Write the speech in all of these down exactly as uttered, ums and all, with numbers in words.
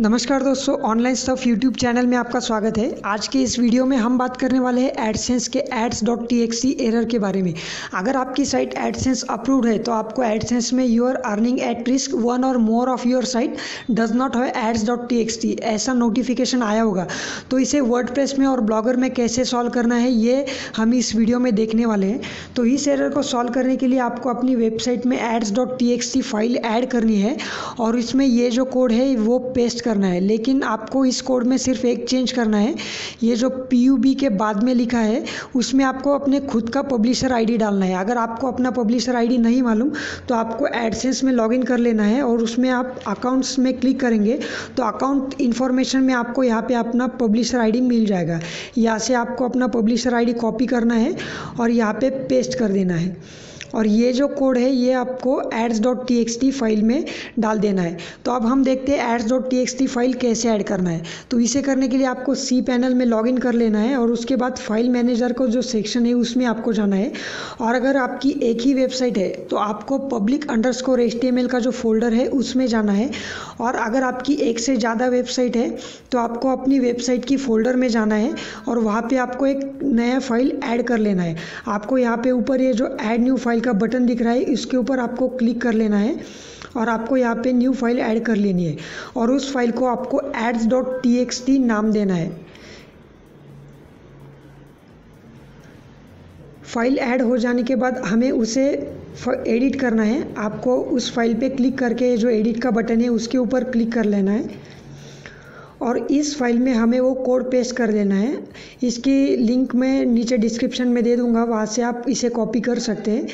नमस्कार दोस्तों, online stuff YouTube channel में आपका स्वागत है। आज के इस वीडियो में हम बात करने वाले हैं एडसेंस के ads dot t x t error के बारे में। अगर आपकी साइट एडसेंस अप्रूव्ड है तो आपको एडसेंस में your earning at risk one और more of your site does not have ads dot t x t ऐसा नोटिफिकेशन आया होगा। तो इसे वर्डप्रेस में और ब्लॉगर में कैसे सॉल्व करना है ये हम इस वीडियो में देखने वाले हैं। तो इस एरर को सॉल्व करने के लिए आपको अपनी वेबसाइट में ads dot t x t file add करनी है और इसमें ये जो कोड है वो पेस्ट करना है। लेकिन आपको इस कोड में सिर्फ एक चेंज करना है, ये जो पी यू बी के बाद में लिखा है उसमें आपको अपने खुद का पब्लिशर आईडी डालना है। अगर आपको अपना पब्लिशर आईडी नहीं मालूम तो आपको एडसेंस में लॉगिन कर लेना है और उसमें आप अकाउंट्स में क्लिक करेंगे तो अकाउंट इन्फॉर्मेशन में आपको यहाँ पे अपना पब्लिशर आईडी मिल जाएगा। यहाँ से आपको अपना पब्लिशर आईडी कॉपी करना है और यहाँ पे पेस्ट कर देना है और ये जो कोड है ये आपको ads dot t x t file में डाल देना है। तो अब हम देखते हैं ads dot t x t file कैसे ऐड करना है। तो इसे करने के लिए आपको सी पैनल में लॉगिन कर लेना है और उसके बाद फाइल मैनेजर को जो सेक्शन है उसमें आपको जाना है। और अगर आपकी एक ही वेबसाइट है तो आपको public underscore h t m l का जो फोल्डर है उसमें जाना है। और अगर आपकी एक से ज़्यादा वेबसाइट है तो आपको अपनी वेबसाइट की फ़ोल्डर में जाना है और वहाँ पर आपको एक नया फाइल ऐड कर लेना है। आपको यहाँ पर ऊपर ये जो ऐड न्यू फाइल का बटन दिख रहा है इसके ऊपर आपको क्लिक कर लेना है और आपको यहाँ पे न्यू फाइल ऐड कर लेनी है और उस फाइल को आपको ads dot t x t नाम देना है। फाइल ऐड हो जाने के बाद हमें उसे एडिट करना है। आपको उस फाइल पे क्लिक करके जो एडिट का बटन है उसके ऊपर क्लिक कर लेना है और इस फाइल में हमें वो कोड पेस्ट कर देना है। इसकी लिंक मैं नीचे डिस्क्रिप्शन में दे दूंगा, वहाँ से आप इसे कॉपी कर सकते हैं।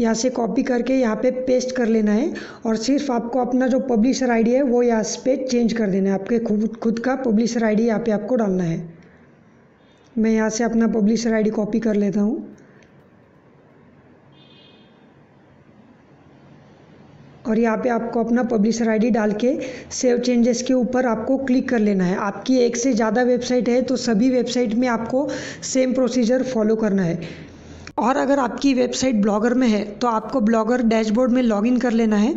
यहाँ से कॉपी करके यहाँ पे पेस्ट कर लेना है और सिर्फ आपको अपना जो पब्लिशर आईडी है वो यहाँ पे चेंज कर देना है। आपके खुद खुद का पब्लिशर आईडी यहाँ पे आपको डालना है। मैं यहाँ से अपना पब्लिशर आईडी कॉपी कर लेता हूँ और यहाँ पे आपको अपना पब्लिशर आईडी डाल के सेव चेंजेस के ऊपर आपको क्लिक कर लेना है। आपकी एक से ज़्यादा वेबसाइट है तो सभी वेबसाइट में आपको सेम प्रोसीजर फॉलो करना है। और अगर आपकी वेबसाइट ब्लॉगर में है तो आपको ब्लॉगर डैशबोर्ड में लॉगिन कर लेना है।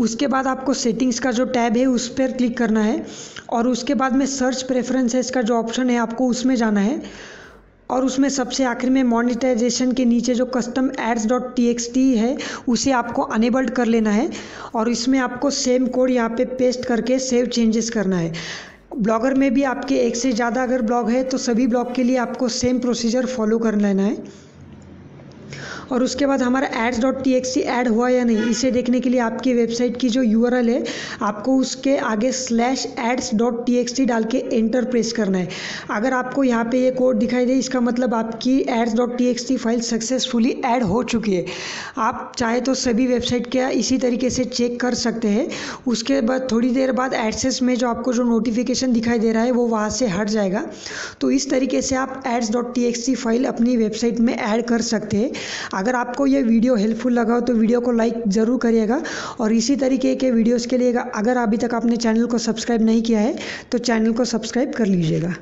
उसके बाद आपको सेटिंग्स का जो टैब है उस पर क्लिक करना है और उसके बाद में सर्च प्रेफरेंसेस का जो ऑप्शन है आपको उसमें जाना है और उसमें सबसे आखिर में मोनेटाइजेशन के नीचे जो custom ads dot t x t है उसे आपको अनेबल्ड कर लेना है और इसमें आपको सेम कोड यहाँ पे पेस्ट करके सेव चेंजेस करना है। ब्लॉगर में भी आपके एक से ज़्यादा अगर ब्लॉग है तो सभी ब्लॉग के लिए आपको सेम प्रोसीजर फॉलो कर लेना है। और उसके बाद हमारा ads dot t x t add हुआ या नहीं इसे देखने के लिए आपकी वेबसाइट की जो यू आर एल है आपको उसके आगे slash ads dot t x t डाल के एंटर प्रेस करना है। अगर आपको यहाँ पे ये कोड दिखाई दे इसका मतलब आपकी ads dot t x t file successfully add हो चुकी है। आप चाहे तो सभी वेबसाइट का इसी तरीके से चेक कर सकते हैं। उसके बाद थोड़ी देर बाद एडसेंस में जो आपको जो नोटिफिकेशन दिखाई दे रहा है वो वहाँ से हट जाएगा। तो इस तरीके से आप ads dot t x t file अपनी वेबसाइट में ऐड कर सकते हैं। अगर आपको ये वीडियो हेल्पफुल लगा हो तो वीडियो को लाइक ज़रूर करिएगा और इसी तरीके के वीडियोस के लिए अगर अभी तक आपने चैनल को सब्सक्राइब नहीं किया है तो चैनल को सब्सक्राइब कर लीजिएगा।